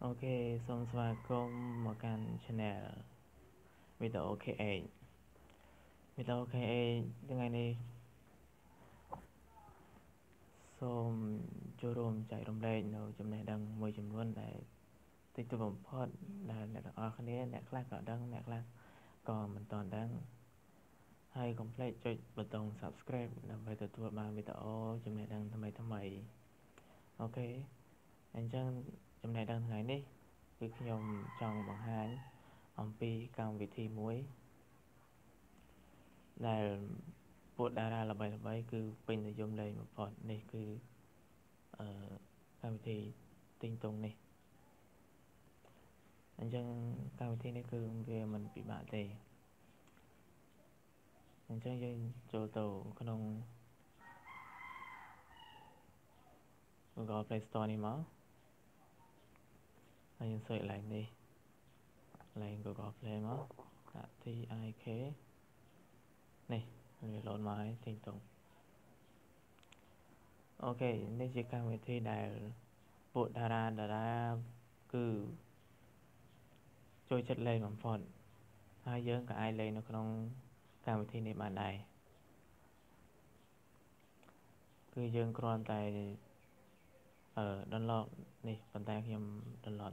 Ok, xong rồi cùng một kênh channel video ok ấy. Video ok ấy ngày này xong cho rồm chạy rồm lên rồi chấm này đăng mười chấm luôn để tích tụ bổng phốt là để ở cái này để class ở đăng để class còn mình toàn đăng hay complete cho bật đồng subscribe để về từ tuổi mà video chấm này đăng thầm mày ok anh chăng trong này đang ngày đi việc nhom trong bằng hai ông pi càng vị thi muối là bộ đa ra là bài cứ pin để dùng lên một phần này cứ càng vị thi tinh tùng này anh chăng càng vị thi này cứ về mình bị bạn tệ anh chăng dân chỗ tàu không Google Play Store này mà anh sẽ lại đi lên Google Play mà đã thi ai khế này người lộn máy tinh tùng ok nên chỉ cần thi đại bộ đà ra cứ trôi chất lên bằng phòn hai giờ cả ai lên nó không càng thi này bạn này cứ dương còn tại ở đơn lọt này bàn tay khi em đơn lọt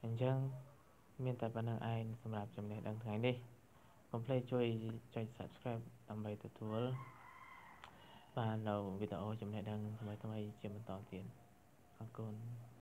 anh chăng miền tây ban ai xem làm chấm này đăng thái đi complete chơi subscribe làm bài từ tuần và đầu video chấm này đăng thay chấm mình tỏ tiền.